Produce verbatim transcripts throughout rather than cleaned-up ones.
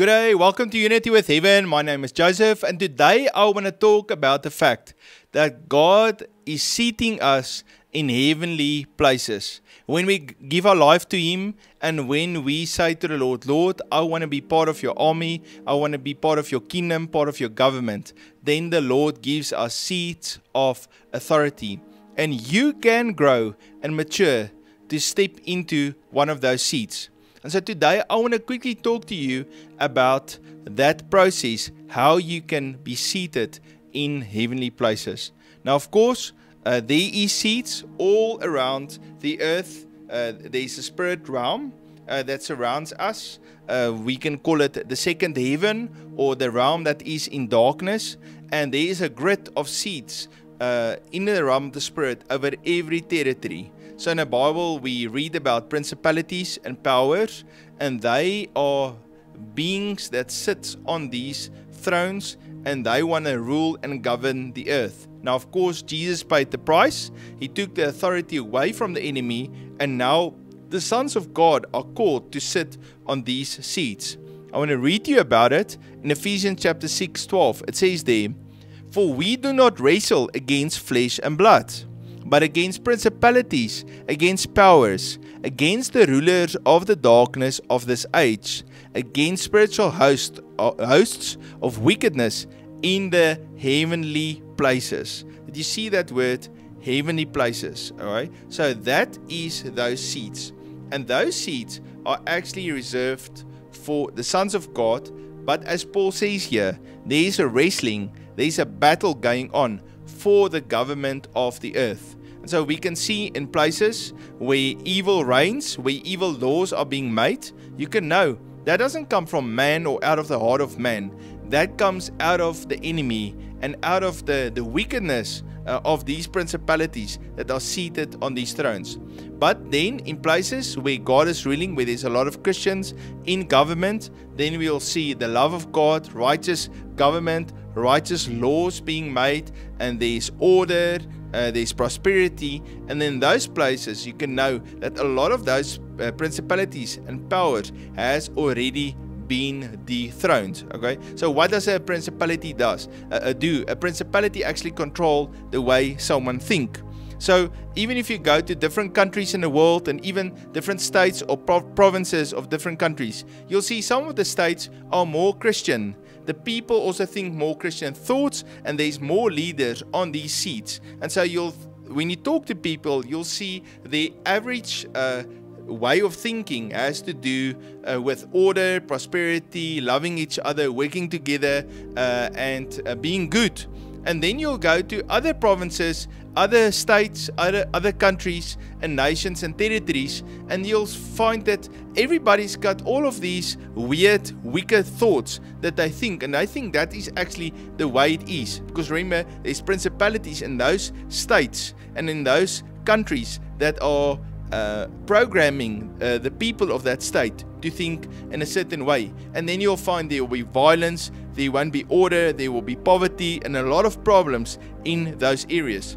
G'day, welcome to Unity With Heaven. My name is Joseph, and today I want to talk about the fact that God is seating us in heavenly places. When we give our life to Him and when we say to the Lord, Lord, I want to be part of your army, I want to be part of your kingdom, part of your government, then the Lord gives us seats of authority. And you can grow and mature to step into one of those seats. And so today I want to quickly talk to you about that process, how you can be seated in heavenly places. Now, of course, uh, there is seats all around the earth. Uh, there is a spirit realm uh, that surrounds us. Uh, we can call it the second heaven or the realm that is in darkness. And there is a grid of seats uh, in the realm of the spirit over every territory. So in the Bible, we read about principalities and powers, and they are beings that sit on these thrones, and they want to rule and govern the earth. Now, of course, Jesus paid the price. He took the authority away from the enemy, and now the sons of God are called to sit on these seats. I want to read to you about it in Ephesians chapter six, twelve. It says there, "For we do not wrestle against flesh and blood, but against principalities, against powers, against the rulers of the darkness of this age, against spiritual host, uh, hosts of wickedness in the heavenly places." Did you see that word, heavenly places? All right. So that is those seats. And those seats are actually reserved for the sons of God. But as Paul says here, there is a wrestling, there is a battle going on for the government of the earth. And so we can see in places where evil reigns, where evil laws are being made, you can know that doesn't come from man or out of the heart of man. That comes out of the enemy and out of the, the wickedness uh, of these principalities that are seated on these thrones. But then in places where God is ruling, where there's a lot of Christians in government, then we will see the love of God, righteous government, righteous laws being made, and there's order, uh, there's prosperity. And in those places you can know that a lot of those uh, principalities and powers has already been dethroned. Okay, so what does a principality does uh, uh, do? A principality actually control the way someone think. So even if you go to different countries in the world and even different states or prov provinces of different countries, you'll see some of the states are more Christian. The people also think more Christian thoughts, and there's more leaders on these seats. And so you'll, when you talk to people, you'll see the average uh, way of thinking has to do uh, with order, prosperity, loving each other, working together, uh, and uh, being good. And then you'll go to other provinces, other states, other, other countries and nations and territories, and you'll find that everybody's got all of these weird, wicked thoughts that they think. And I think that is actually the way it is. Because remember, there's principalities in those states and in those countries that are uh, programming uh, the people of that state to think in a certain way. And then you'll find there will be violence, there won't be order, there will be poverty and a lot of problems in those areas.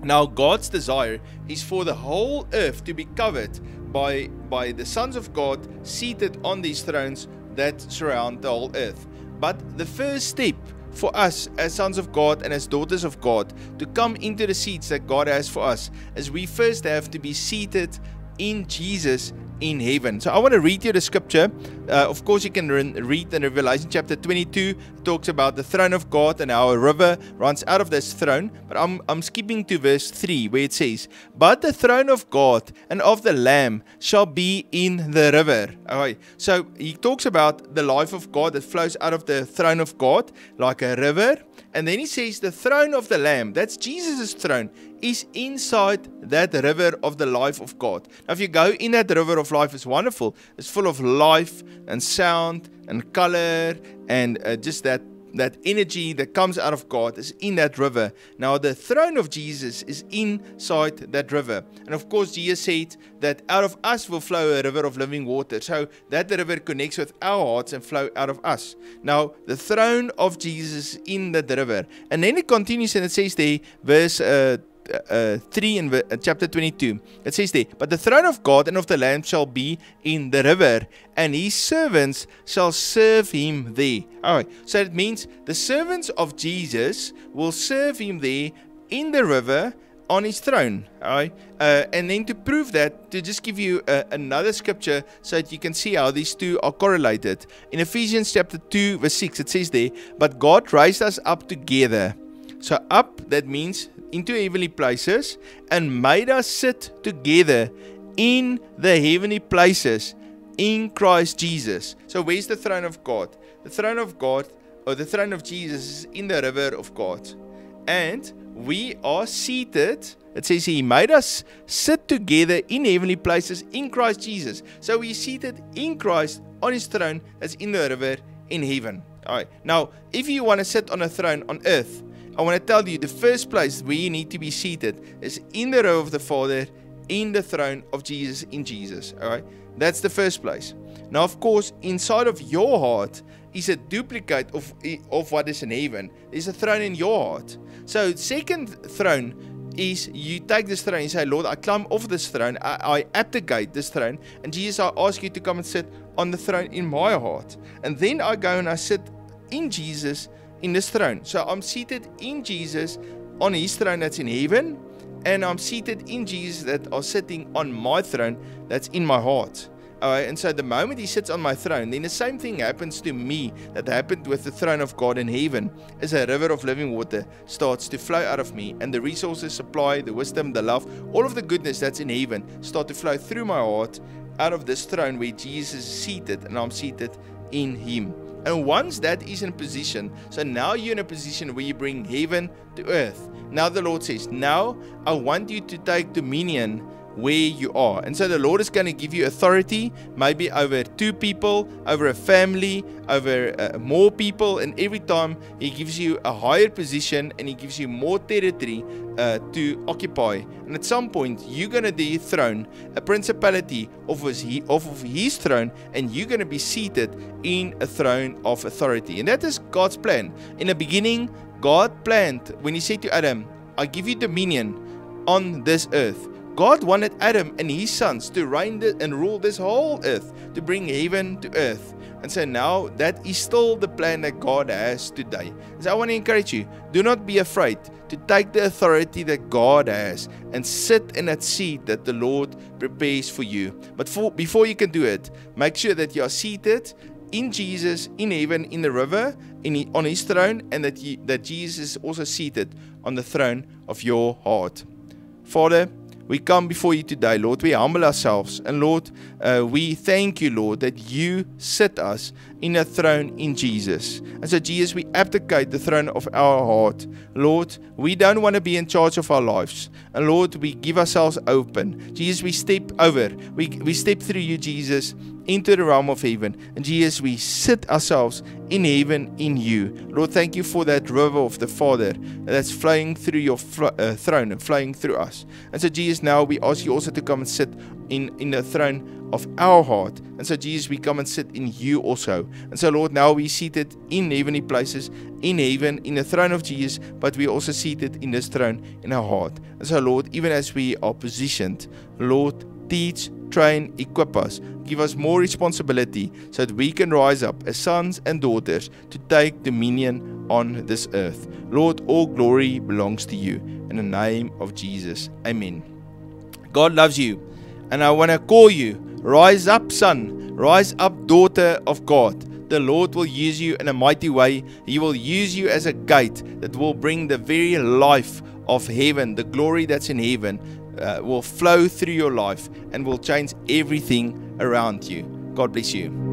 Now, God's desire is for the whole earth to be covered by, by the sons of God seated on these thrones that surround the whole earth. But the first step for us as sons of God and as daughters of God to come into the seats that God has for us is we first have to be seated in Jesus in heaven. So I want to read you the scripture. Uh, of course, you can re read in Revelation chapter twenty-two. It talks about the throne of God and how a river runs out of this throne. But I'm, I'm skipping to verse three, where it says, "But the throne of God and of the Lamb shall be in the river." All right. So he talks about the life of God that flows out of the throne of God like a river. And then he says the throne of the Lamb, that's Jesus' throne, is inside that river of the life of God. Now, if you go in that river of life, it's wonderful. It's full of life and sound and color and uh, just that, that energy that comes out of God is in that river. Now, the throne of Jesus is inside that river. And of course, Jesus said that out of us will flow a river of living water. So that river connects with our hearts and flow out of us. Now, the throne of Jesus in that river. And then it continues and it says there, verse uh, uh, three and uh, chapter twenty-two. It says there, "But the throne of God and of the Lamb shall be in the river, and his servants shall serve him there." Alright, so it means the servants of Jesus will serve him there in the river on his throne. Alright, uh, and then to prove that, to just give you uh, another scripture so that you can see how these two are correlated. In Ephesians chapter two verse six, it says there, "But God raised us up together." So up, that means into heavenly places, "and made us sit together in the heavenly places in Christ Jesus." So where's the throne of God? The throne of God, or the throne of Jesus, is in the river of God. And we are seated, it says he made us sit together in heavenly places in Christ Jesus. So we're seated in Christ on his throne that's in the river in heaven. Alright, now if you want to sit on a throne on earth, I want to tell you the first place where you need to be seated is in the row of the Father, in the throne of Jesus, in Jesus. Alright, that's the first place. Now of course, inside of your heart is a duplicate of, of what is in heaven. There's a throne in your heart. So second throne is, you take this throne and say, "Lord, I climb off this throne, I, I abdicate this throne, and Jesus, I ask you to come and sit on the throne in my heart." And then I go and I sit in Jesus, in this throne. So I'm seated in Jesus on his throne that's in heaven, and I'm seated in Jesus that are sitting on my throne that's in my heart. Alright, and so the moment he sits on my throne, then the same thing happens to me that happened with the throne of God in heaven, as a river of living water starts to flow out of me, and the resources, supply, the wisdom, the love, all of the goodness that's in heaven start to flow through my heart out of this throne where Jesus is seated and I'm seated in him. And once that is in position, so now you're in a position where you bring heaven to earth. Now the Lord says, "Now I want you to take dominion where you are." And so the Lord is going to give you authority, maybe over two people, over a family, over uh, more people. And every time he gives you a higher position and he gives you more territory uh, to occupy. And at some point you're going to dethrone a principality off of, his, off of his throne, and you're going to be seated in a throne of authority. And that is God's plan. In the beginning, God planned, when he said to Adam, "I give you dominion on this earth," God wanted Adam and his sons to reign and rule this whole earth, to bring heaven to earth. And so now that is still the plan that God has today. So I want to encourage you, do not be afraid to take the authority that God has and sit in that seat that the Lord prepares for you. But for, before you can do it, make sure that you are seated in Jesus, in heaven, in the river, in, on his throne, and that, you, that Jesus is also seated on the throne of your heart. Father, we come before you today, Lord. We humble ourselves. And Lord, uh, we thank you, Lord, that you sit us in a throne in Jesus. And so, Jesus, we abdicate the throne of our heart. Lord, we don't want to be in charge of our lives. And Lord, we give ourselves open. Jesus, we step over. We, we step through you, Jesus, into the realm of heaven. And Jesus, we sit ourselves in heaven in you. Lord, thank you for that river of the Father that's flowing through your uh, throne and flowing through us. And so, Jesus, now we ask you also to come and sit in, in the throne of our heart. And so, Jesus, we come and sit in you also. And so, Lord, now we're seated in heavenly places, in heaven, in the throne of Jesus, but we're also seated in this throne in our heart. And so, Lord, even as we are positioned, Lord, teach, train, equip us, give us more responsibility so that we can rise up as sons and daughters to take dominion on this earth. Lord, all glory belongs to you. In the name of Jesus, amen. God loves you, and I want to call you, rise up, son, rise up, daughter of God. The Lord will use you in a mighty way. He will use you as a gate that will bring the very life of heaven, the glory that's in heaven, uh, will flow through your life and will change everything around you. God bless you.